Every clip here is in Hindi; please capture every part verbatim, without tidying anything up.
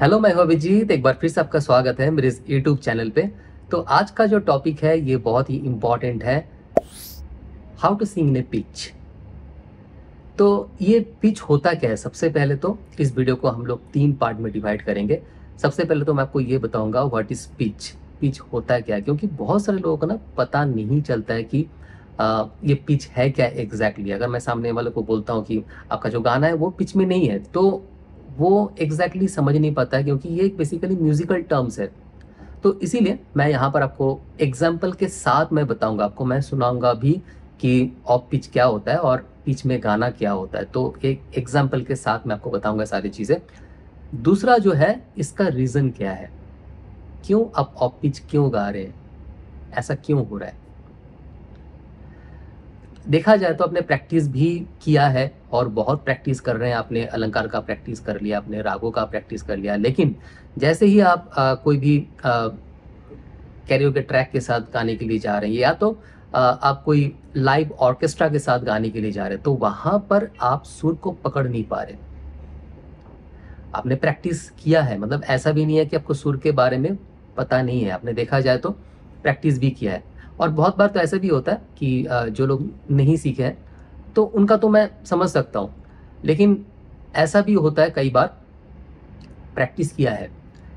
हेलो, मैं हूं अभिजीत। एक बार फिर से आपका स्वागत है मेरे इस यूट्यूब चैनल पे। तो आज का जो टॉपिक है ये बहुत ही इम्पॉर्टेंट है, how to sing in a pitch. तो ये पिच होता क्या है, सबसे पहले तो इस वीडियो को हम लोग तीन पार्ट में डिवाइड करेंगे। सबसे पहले तो मैं आपको ये बताऊंगा व्हाट इज पिच, पिच होता क्या है, क्योंकि बहुत सारे लोगों को ना पता नहीं चलता है कि आ, ये पिच है क्या एग्जैक्टली। अगर मैं सामने वाले को बोलता हूँ कि आपका जो गाना है वो पिच में नहीं है, तो वो एग्जैक्टली exactly समझ नहीं पाता है, क्योंकि ये बेसिकली म्यूजिकल टर्म्स है। तो इसीलिए मैं यहाँ पर आपको एग्जाम्पल के साथ मैं बताऊँगा, आपको मैं सुनाऊँगा भी कि ऑफ पिच क्या होता है और पिच में गाना क्या होता है। तो एक एग्जाम्पल के साथ मैं आपको बताऊँगा सारी चीज़ें। दूसरा जो है, इसका रीज़न क्या है, क्यों आप ऑफ पिच क्यों गा रहे हैं, ऐसा क्यों हो रहा है। देखा जाए तो आपने प्रैक्टिस भी किया है और बहुत प्रैक्टिस कर रहे हैं, आपने अलंकार का प्रैक्टिस कर लिया, आपने रागों का प्रैक्टिस कर लिया, लेकिन जैसे ही आप आ, कोई भी कैरियो के ट्रैक के साथ गाने के लिए जा रहे हैं या तो आ, आप कोई लाइव ऑर्केस्ट्रा के साथ गाने के लिए जा रहे हैं, तो वहाँ पर आप सुर को पकड़ नहीं पा रहे। आपने प्रैक्टिस किया है, मतलब ऐसा भी नहीं है कि आपको सुर के बारे में पता नहीं है, आपने देखा जाए तो प्रैक्टिस भी किया है। और बहुत बार तो ऐसा भी होता है कि जो लोग नहीं सीखे हैं तो उनका तो मैं समझ सकता हूँ, लेकिन ऐसा भी होता है कई बार प्रैक्टिस किया है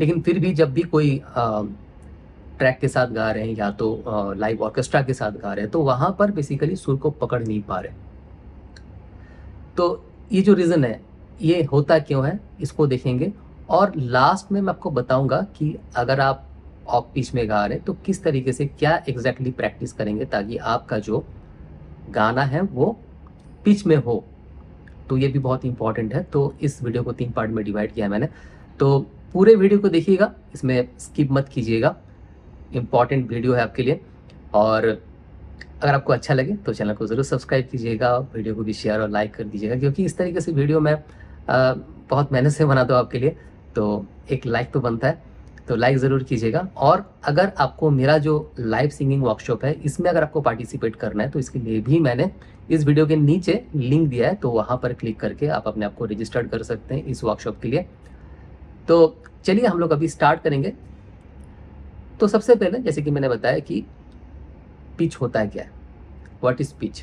लेकिन फिर भी जब भी कोई ट्रैक के साथ गा रहे हैं या तो लाइव ऑर्केस्ट्रा के साथ गा रहे हैं तो वहाँ पर बेसिकली सुर को पकड़ नहीं पा रहे। तो ये जो रीज़न है ये होता क्यों है, इसको देखेंगे। और लास्ट में मैं आपको बताऊँगा कि अगर आप ऑफ पिच में गा रहे तो किस तरीके से क्या एग्जैक्टली प्रैक्टिस करेंगे ताकि आपका जो गाना है वो पिच में हो। तो ये भी बहुत इंपॉर्टेंट है। तो इस वीडियो को तीन पार्ट में डिवाइड किया है मैंने, तो पूरे वीडियो को देखिएगा, इसमें स्किप मत कीजिएगा, इम्पॉर्टेंट वीडियो है आपके लिए। और अगर आपको अच्छा लगे तो चैनल को ज़रूर सब्सक्राइब कीजिएगा, वीडियो को भी शेयर और लाइक कर दीजिएगा, क्योंकि इस तरीके से वीडियो मैं आ, बहुत मेहनत से बनाता हूँ आपके लिए, तो एक लाइक तो बनता है, तो लाइक ज़रूर कीजिएगा। और अगर आपको मेरा जो लाइव सिंगिंग वर्कशॉप है इसमें अगर आपको पार्टिसिपेट करना है तो इसके लिए भी मैंने इस वीडियो के नीचे लिंक दिया है, तो वहाँ पर क्लिक करके आप अपने आप को रजिस्टर्ड कर सकते हैं इस वर्कशॉप के लिए। तो चलिए हम लोग अभी स्टार्ट करेंगे। तो सबसे पहले जैसे कि मैंने बताया कि पिच होता है क्या है, व्हाट इज़ पिच।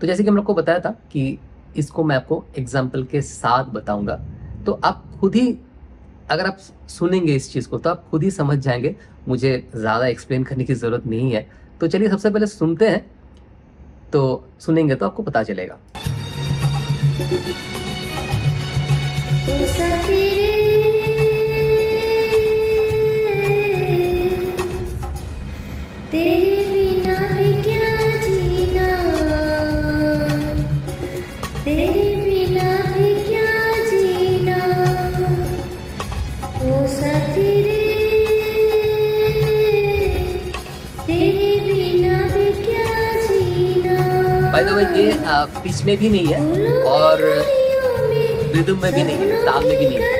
तो जैसे कि हम लोग को बताया था कि इसको मैं आपको एग्जाम्पल के साथ बताऊँगा, तो आप खुद ही अगर आप सुनेंगे इस चीज़ को तो आप खुद ही समझ जाएंगे, मुझे ज़्यादा एक्सप्लेन करने की ज़रूरत नहीं है। तो चलिए सबसे पहले सुनते हैं, तो सुनेंगे तो आपको पता चलेगा। ये पिच में भी नहीं है और रिदम में भी नहीं है, ताल में भी नहीं है।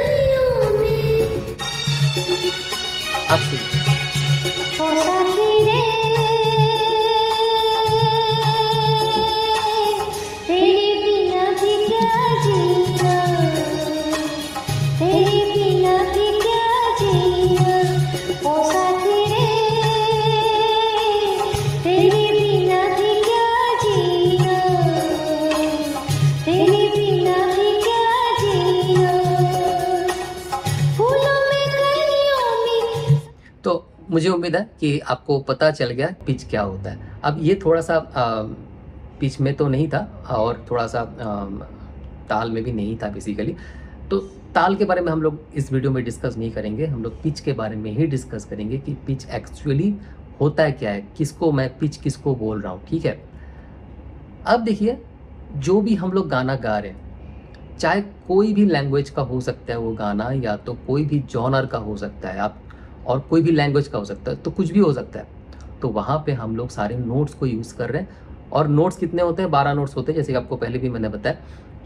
अब मुझे उम्मीद है कि आपको पता चल गया पिच क्या होता है। अब ये थोड़ा सा आ, पिच में तो नहीं था और थोड़ा सा आ, ताल में भी नहीं था बेसिकली। तो ताल के बारे में हम लोग इस वीडियो में डिस्कस नहीं करेंगे, हम लोग पिच के बारे में ही डिस्कस करेंगे कि पिच एक्चुअली होता है क्या है, किसको मैं पिच किसको बोल रहा हूँ, ठीक है। अब देखिए, जो भी हम लोग गाना गा रहे हैं चाहे कोई भी लैंग्वेज का हो सकता है वो गाना, या तो कोई भी जॉनर का हो सकता है आप, और कोई भी लैंग्वेज का हो सकता है, तो कुछ भी हो सकता है। तो वहाँ पे हम लोग सारे नोट्स को यूज़ कर रहे हैं, और नोट्स कितने होते हैं, बारह नोट्स होते हैं। जैसे कि आपको पहले भी मैंने बताया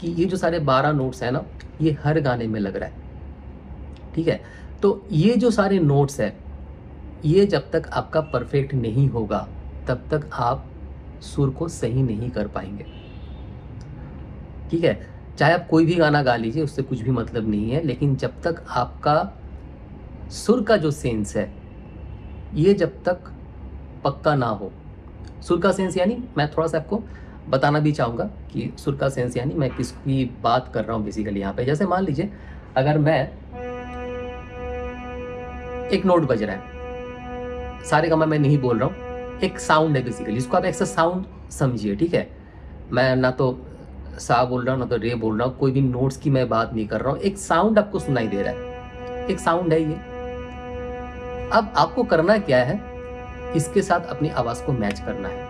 कि ये जो सारे बारह नोट्स हैं ना, ये हर गाने में लग रहा है, ठीक है। तो ये जो सारे नोट्स है ये जब तक आपका परफेक्ट नहीं होगा तब तक आप सुर को सही नहीं कर पाएंगे, ठीक है। चाहे आप कोई भी गाना गा लीजिए, उससे कुछ भी मतलब नहीं है, लेकिन जब तक आपका सुर का जो सेंस है ये जब तक पक्का ना हो, सुर का सेंस यानी मैं थोड़ा सा आपको बताना भी चाहूँगा कि सुर का सेंस यानी मैं किसकी बात कर रहा हूँ बेसिकली यहाँ पे। जैसे मान लीजिए अगर मैं एक नोट बज रहा है, सारे गामा मैं नहीं बोल रहा हूँ, एक साउंड है बेसिकली, इसको आप एक सा साउंड समझिए, ठीक है। मैं ना तो सा बोल रहा हूँ ना तो रे बोल रहा हूँ, कोई भी नोट्स की मैं बात नहीं कर रहा हूँ, एक साउंड आपको सुनाई दे रहा है, एक साउंड है ये। अब आपको करना क्या है, इसके साथ अपनी आवाज को मैच करना है,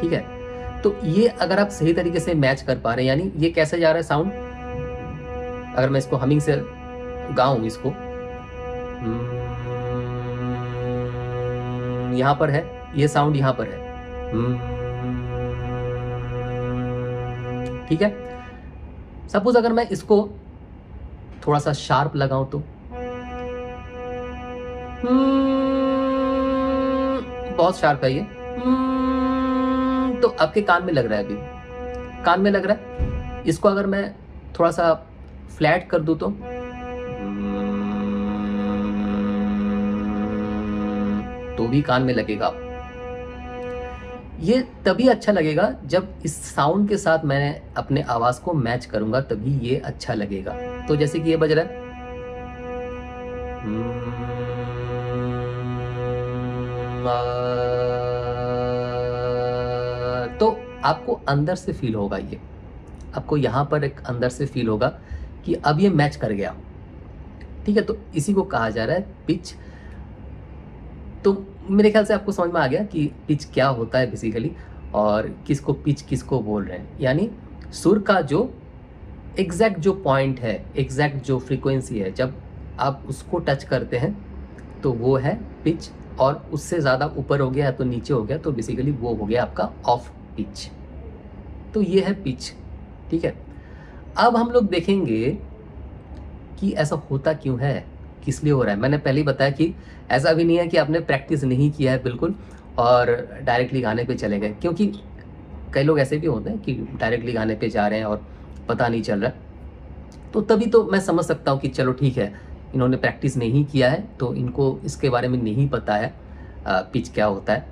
ठीक है। तो ये अगर आप सही तरीके से मैच कर पा रहे हैं, यानी ये कैसे जा रहा है साउंड, अगर मैं इसको हमिंग से गाऊं, इसको यहाँ पर है ये साउंड, यहाँ पर है, ठीक है। सपोज अगर मैं इसको थोड़ा सा शार्प लगाऊं तो बहुत शार्प है ये, तो आपके कान में लग रहा है, अभी कान में लग रहा है। इसको अगर मैं थोड़ा सा फ्लैट कर दूं तो तो भी कान में लगेगा। ये तभी अच्छा लगेगा जब इस साउंड के साथ मैं अपने आवाज को मैच करूंगा, तभी ये अच्छा लगेगा। तो जैसे कि ये बज रहा है, तो आपको अंदर से फील होगा, ये आपको यहाँ पर एक अंदर से फील होगा कि अब ये मैच कर गया, ठीक है। तो इसी को कहा जा रहा है पिच। तो मेरे ख्याल से आपको समझ में आ गया कि पिच क्या होता है बेसिकली, और किसको पिच किसको बोल रहे हैं, यानी सुर का जो एग्जैक्ट जो पॉइंट है, एग्जैक्ट जो फ्रीक्वेंसी है, जब आप उसको टच करते हैं तो वो है पिच, और उससे ज़्यादा ऊपर हो गया तो नीचे हो गया, तो बेसिकली वो हो गया आपका ऑफ पिच। तो ये है पिच, ठीक है। अब हम लोग देखेंगे कि ऐसा होता क्यों है, किस लिए हो रहा है। मैंने पहले ही बताया कि ऐसा भी नहीं है कि आपने प्रैक्टिस नहीं किया है बिल्कुल और डायरेक्टली गाने पे चले गए, क्योंकि कई लोग ऐसे भी होते हैं कि डायरेक्टली गाने पे जा रहे हैं और पता नहीं चल रहा। तो तभी तो मैं समझ सकता हूँ कि चलो ठीक है, इन्होंने प्रैक्टिस नहीं किया है तो इनको इसके बारे में नहीं पता है पिच क्या होता है,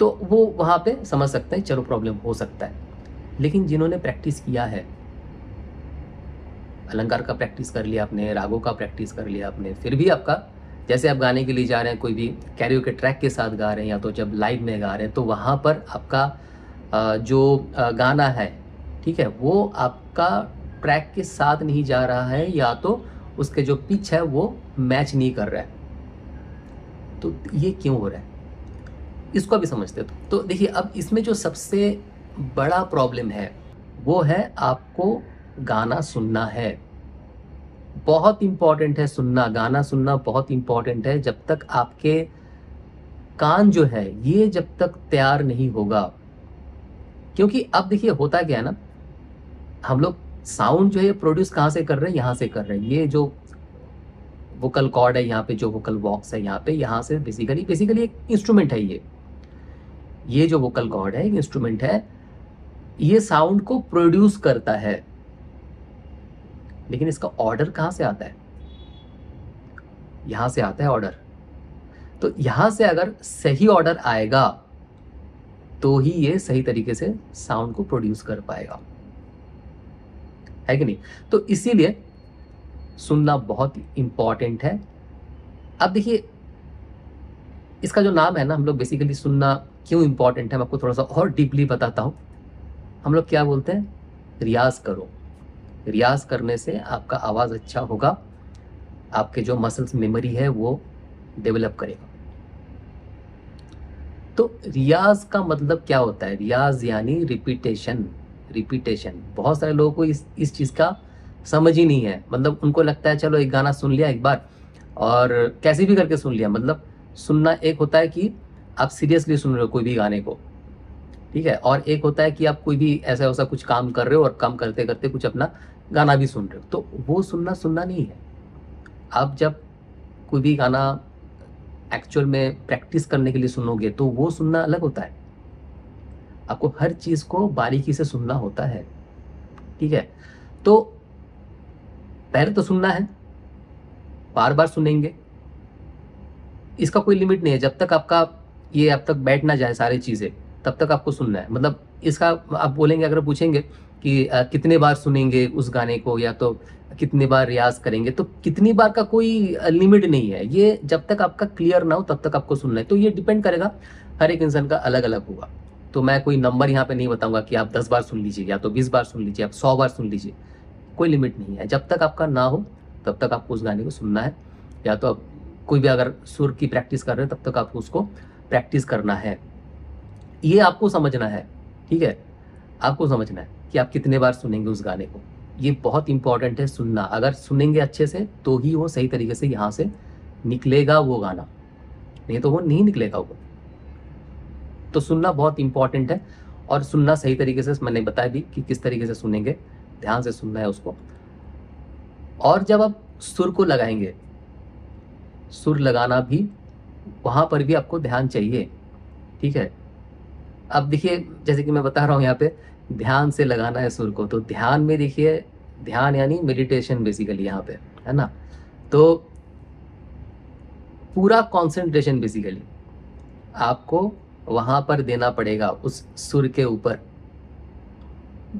तो वो वहाँ पे समझ सकते हैं, चलो प्रॉब्लम हो सकता है। लेकिन जिन्होंने प्रैक्टिस किया है, अलंकार का प्रैक्टिस कर लिया आपने, रागों का प्रैक्टिस कर लिया आपने, फिर भी आपका जैसे आप गाने के लिए जा रहे हैं, कोई भी कैरियोके ट्रैक के साथ गा रहे हैं या तो जब लाइव में गा रहे हैं, तो वहाँ पर आपका जो गाना है, ठीक है, वो आपका ट्रैक के साथ नहीं जा रहा है, या तो उसके जो पिच है वो मैच नहीं कर रहा है। तो ये क्यों हो रहा है, इसको भी समझते तो तो देखिए, अब इसमें जो सबसे बड़ा प्रॉब्लम है वो है आपको गाना सुनना है। बहुत इम्पॉर्टेंट है सुनना, गाना सुनना बहुत इम्पॉर्टेंट है। जब तक आपके कान जो है ये जब तक तैयार नहीं होगा, क्योंकि अब देखिए होता क्या है ना, हम लोग साउंड जो है प्रोड्यूस कहाँ से कर रहे हैं, यहाँ से कर रहे हैं। ये जो वोकल कॉर्ड है यहाँ पे, जो वोकल बॉक्स है यहाँ पे, यहाँ से बेसिकली बेसिकली एक इंस्ट्रूमेंट है ये ये जो वोकल कॉर्ड है एक इंस्ट्रूमेंट है, ये साउंड को प्रोड्यूस करता है। लेकिन इसका ऑर्डर कहाँ से आता है, यहाँ से आता है ऑर्डर। तो यहाँ से अगर सही ऑर्डर आएगा तो ही ये सही तरीके से साउंड को प्रोड्यूस कर पाएगा, है कि नहीं। तो इसीलिए सुनना बहुत इम्पॉर्टेंट है। अब देखिए इसका जो नाम है ना, हम लोग बेसिकली सुनना क्यों इम्पॉर्टेंट है, मैं आपको थोड़ा सा और डीपली बताता हूँ। हम लोग क्या बोलते हैं, रियाज करो। रियाज करने से आपका आवाज़ अच्छा होगा, आपके जो मसल्स मेमोरी है वो डेवलप करेगा। तो रियाज का मतलब क्या होता है, रियाज यानी रिपीटेशन। रिपीटेशन बहुत सारे लोगों को इस इस चीज़ का समझ ही नहीं है, मतलब उनको लगता है चलो एक गाना सुन लिया एक बार और कैसे भी करके सुन लिया। मतलब सुनना एक होता है कि आप सीरियसली सुन रहे हो कोई भी गाने को, ठीक है, और एक होता है कि आप कोई भी ऐसा वैसा कुछ काम कर रहे हो और काम करते करते कुछ अपना गाना भी सुन रहे हो, तो वो सुनना सुनना नहीं है। आप जब कोई भी गाना एक्चुअल में प्रैक्टिस करने के लिए सुनोगे तो वो सुनना अलग होता है। आपको हर चीज़ को बारीकी से सुनना होता है, ठीक है। तो पहले तो सुनना है, बार बार सुनेंगे, इसका कोई लिमिट नहीं है। जब तक आपका ये अब तक बैठ ना जाए सारी चीज़ें, तब तक आपको सुनना है। मतलब इसका आप बोलेंगे, अगर पूछेंगे कि आ, कितने बार सुनेंगे उस गाने को, या तो कितने बार रियाज करेंगे, तो कितनी बार का कोई लिमिट नहीं है। ये जब तक आपका क्लियर ना हो तब तक आपको सुनना है। तो ये डिपेंड करेगा, हर एक इंसान का अलग अलग होगा। तो मैं कोई नंबर यहाँ पे नहीं बताऊंगा कि आप दस बार सुन लीजिए या तो बीस बार सुन लीजिए, आप सौ बार सुन लीजिए, कोई लिमिट नहीं है। जब तक आपका ना हो तब तक आपको उस गाने को सुनना है, या तो आप कोई भी अगर सुर की प्रैक्टिस कर रहे हो तब तक आपको उसको प्रैक्टिस करना है। ये आपको समझना है, ठीक है। आपको समझना है कि आप कितने बार सुनेंगे उस गाने को, ये बहुत इंपॉर्टेंट है सुनना। अगर सुनेंगे अच्छे से तो ही वो सही तरीके से यहाँ से निकलेगा वो गाना, नहीं तो वो नहीं निकलेगा वो। तो सुनना बहुत इंपॉर्टेंट है, और सुनना सही तरीके से, मैंने बताया भी कि किस तरीके से सुनेंगे, ध्यान से सुनना है उसको। और जब आप सुर को लगाएंगे, सुर लगाना भी, वहाँ पर भी आपको ध्यान चाहिए, ठीक है। अब देखिए, जैसे कि मैं बता रहा हूँ यहाँ पे ध्यान से लगाना है सुर को, तो ध्यान में देखिए, ध्यान यानी मेडिटेशन बेसिकली यहाँ पे है ना, तो पूरा कंसंट्रेशन बेसिकली आपको वहाँ पर देना पड़ेगा उस सुर के ऊपर।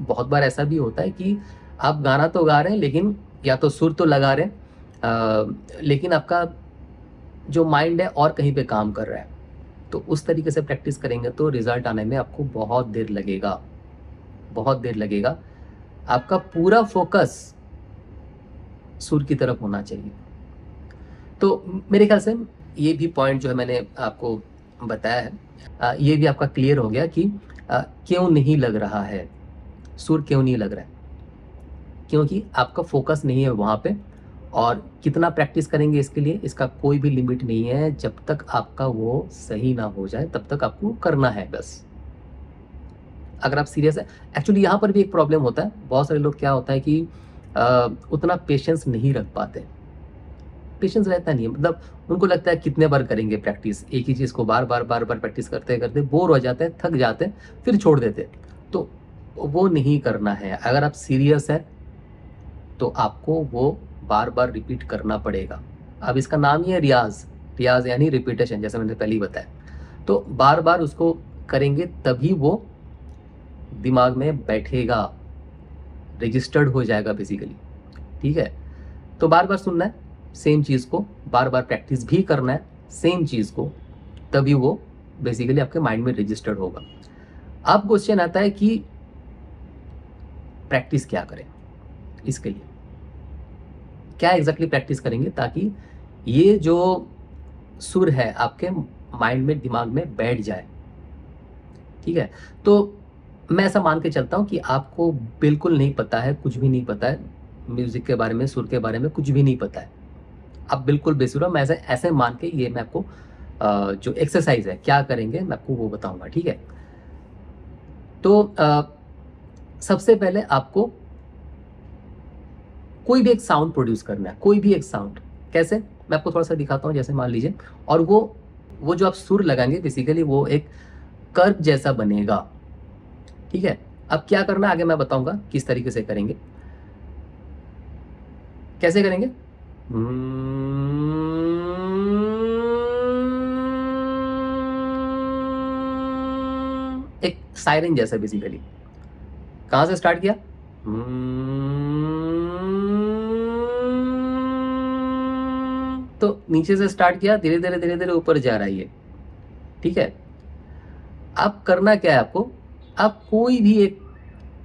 बहुत बार ऐसा भी होता है कि आप गाना तो गा रहे हैं, लेकिन या तो सुर तो लगा रहे हैं, लेकिन आपका जो माइंड है और कहीं पे काम कर रहा है। तो उस तरीके से प्रैक्टिस करेंगे तो रिजल्ट आने में आपको बहुत देर लगेगा, बहुत देर लगेगा। आपका पूरा फोकस सुर की तरफ होना चाहिए। तो मेरे ख्याल से ये भी पॉइंट जो है मैंने आपको बताया है, आ, ये भी आपका क्लियर हो गया कि आ, क्यों नहीं लग रहा है सुर, क्यों नहीं लग रहा है, क्योंकि आपका फोकस नहीं है वहाँ पे। और कितना प्रैक्टिस करेंगे इसके लिए, इसका कोई भी लिमिट नहीं है। जब तक आपका वो सही ना हो जाए तब तक आपको करना है बस, अगर आप सीरियस है। एक्चुअली यहाँ पर भी एक प्रॉब्लम होता है, बहुत सारे लोग क्या होता है कि आ, उतना पेशेंस नहीं रख पाते, पेशेंस रहता नहीं है। मतलब उनको लगता है कितने बार करेंगे प्रैक्टिस, एक ही चीज़ को बार बार बार बार प्रैक्टिस करते करते बोर हो जाते हैं, थक जाते हैं, फिर छोड़ देते। तो वो नहीं करना है। अगर आप सीरियस है तो आपको वो बार बार रिपीट करना पड़ेगा। अब इसका नाम ही है रियाज, रियाज यानी रिपीटेशन, जैसे मैंने पहले ही बताया। तो बार बार उसको करेंगे तभी वो दिमाग में बैठेगा, रजिस्टर्ड हो जाएगा बेसिकली, ठीक है। तो बार बार सुनना है सेम चीज़ को, बार बार प्रैक्टिस भी करना है सेम चीज़ को, तभी वो बेसिकली आपके माइंड में रजिस्टर्ड होगा। अब क्वेश्चन आता है कि प्रैक्टिस क्या करें, इसके लिए क्या एग्जैक्टली प्रैक्टिस करेंगे ताकि ये जो सुर है आपके माइंड में, दिमाग में बैठ जाए, ठीक है। तो मैं ऐसा मान के चलता हूँ कि आपको बिल्कुल नहीं पता है, कुछ भी नहीं पता है म्यूज़िक के बारे में, सुर के बारे में कुछ भी नहीं पता है, आप बिल्कुल बेसुरा। मैं ऐसे ऐसे मान के ये मैं आपको आ, जो एक्सरसाइज है क्या करेंगे मैं आपको वो बताऊंगा, ठीक है। तो आ, सबसे पहले आपको कोई भी एक साउंड प्रोड्यूस करना है, कोई भी एक साउंड। कैसे, मैं आपको थोड़ा सा दिखाता हूँ। जैसे मान लीजिए, और वो वो जो आप सुर लगाएंगे बेसिकली वो एक कर्व जैसा बनेगा, ठीक है। अब क्या करना आगे मैं बताऊंगा किस तरीके से करेंगे, कैसे करेंगे। एक सायरन जैसा बेसिकली, कहां से स्टार्ट किया, तो नीचे से स्टार्ट किया, धीरे धीरे धीरे धीरे ऊपर जा रहा है ये, ठीक है। अब करना क्या है आपको, आप कोई भी एक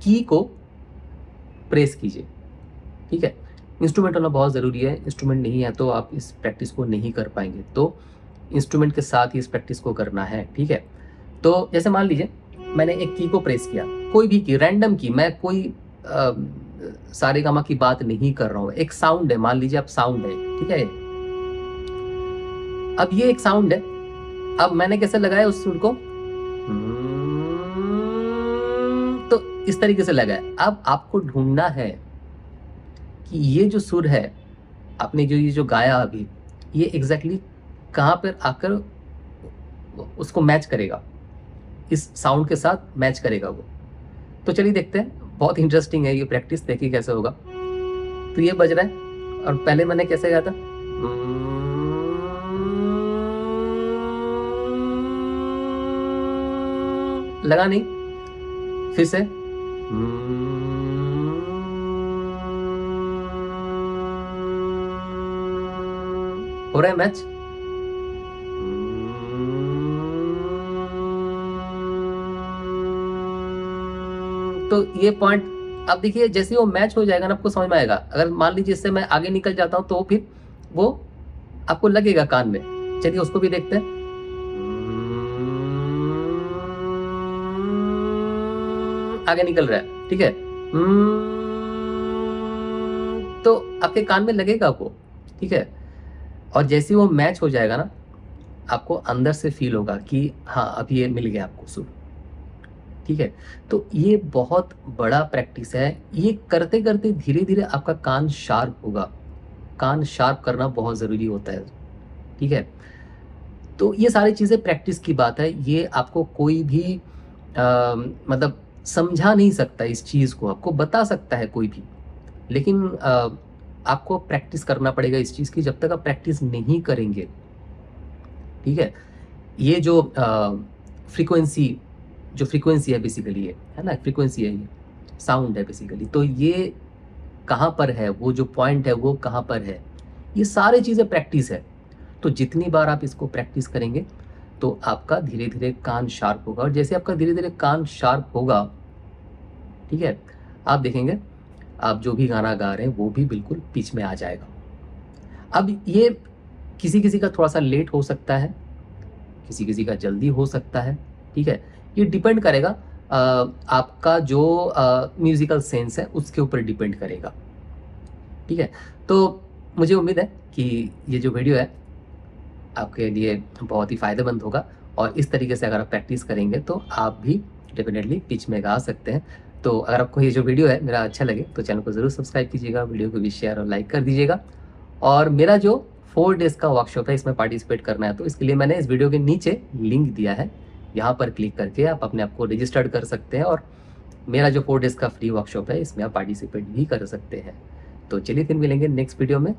की को प्रेस कीजिए, ठीक है। इंस्ट्रूमेंट होना बहुत ज़रूरी है, इंस्ट्रूमेंट नहीं है तो आप इस प्रैक्टिस को नहीं कर पाएंगे, तो इंस्ट्रूमेंट के साथ ही इस प्रैक्टिस को करना है, ठीक है। तो जैसे मान लीजिए मैंने एक की को प्रेस किया, कोई भी की, रैंडम की, मैं कोई आ, सारे गामा की बात नहीं कर रहा हूँ। एक साउंड है, मान लीजिए आप साउंड है, ठीक है। अब ये एक साउंड है, अब मैंने कैसे लगाया उस सुर को, तो इस तरीके से लगाया। अब आपको ढूंढना है कि ये जो सुर है आपने जो ये जो गाया अभी, ये एग्जैक्टली कहाँ पर आकर उसको मैच करेगा, इस साउंड के साथ मैच करेगा वो। तो चलिए देखते हैं, बहुत इंटरेस्टिंग है ये प्रैक्टिस, देखिए कैसे होगा। तो ये बज रहा है, और पहले मैंने कैसे गाया था, लगा नहीं, फिर से हो रहा है मैच। तो ये पॉइंट आप देखिए, जैसे वो मैच हो जाएगा ना आपको समझ में आएगा। अगर मान लीजिए इससे मैं आगे निकल जाता हूँ तो फिर वो आपको लगेगा कान में। चलिए उसको भी देखते हैं। आगे निकल रहा है, ठीक है, तो आपके कान में लगेगा आपको, ठीक है। और जैसे वो मैच हो जाएगा ना, आपको अंदर से फील होगा कि हाँ अब ये मिल गया आपको सुर, ठीक है। तो ये बहुत बड़ा प्रैक्टिस है, ये करते करते धीरे धीरे आपका कान शार्प होगा। कान शार्प करना बहुत ज़रूरी होता है, ठीक है। तो ये सारी चीज़ें प्रैक्टिस की बात है, ये आपको कोई भी आ, मतलब समझा नहीं सकता इस चीज़ को, आपको बता सकता है कोई भी, लेकिन आ, आपको प्रैक्टिस करना पड़ेगा इस चीज़ की। जब तक आप प्रैक्टिस नहीं करेंगे, ठीक है, ये जो फ्रीक्वेंसी जो फ्रीक्वेंसी है बेसिकली ये है ना, फ्रीक्वेंसी है, ये साउंड है बेसिकली। तो ये कहाँ पर है, वो जो पॉइंट है वो कहाँ पर है, ये सारी चीज़ें प्रैक्टिस है। तो जितनी बार आप इसको प्रैक्टिस करेंगे तो आपका धीरे धीरे कान शार्प होगा। और जैसे आपका धीरे धीरे कान शार्प होगा, ठीक है, आप देखेंगे आप जो भी गाना गा रहे हैं वो भी बिल्कुल पिच में आ जाएगा। अब ये किसी किसी का थोड़ा सा लेट हो सकता है, किसी किसी का जल्दी हो सकता है, ठीक है। ये डिपेंड करेगा आ, आपका जो म्यूज़िकल सेंस है उसके ऊपर डिपेंड करेगा, ठीक है। तो मुझे उम्मीद है कि ये जो वीडियो है आपके लिए बहुत ही फ़ायदेमंद होगा, और इस तरीके से अगर आप प्रैक्टिस करेंगे तो आप भी डेफिनेटली पिच में गा सकते हैं। तो अगर आपको ये जो वीडियो है मेरा अच्छा लगे तो चैनल को ज़रूर सब्सक्राइब कीजिएगा, वीडियो को भी शेयर और लाइक कर दीजिएगा। और मेरा जो फोर डेज़ का वर्कशॉप है इसमें पार्टिसिपेट करना है, तो इसके लिए मैंने इस वीडियो के नीचे लिंक दिया है, यहाँ पर क्लिक करके आप अपने आप को रजिस्टर्ड कर सकते हैं, और मेरा जो फोर डेज़ का फ्री वर्कशॉप है इसमें आप पार्टिसिपेट भी कर सकते हैं। तो चलिए फिर मिलेंगे नेक्स्ट वीडियो में।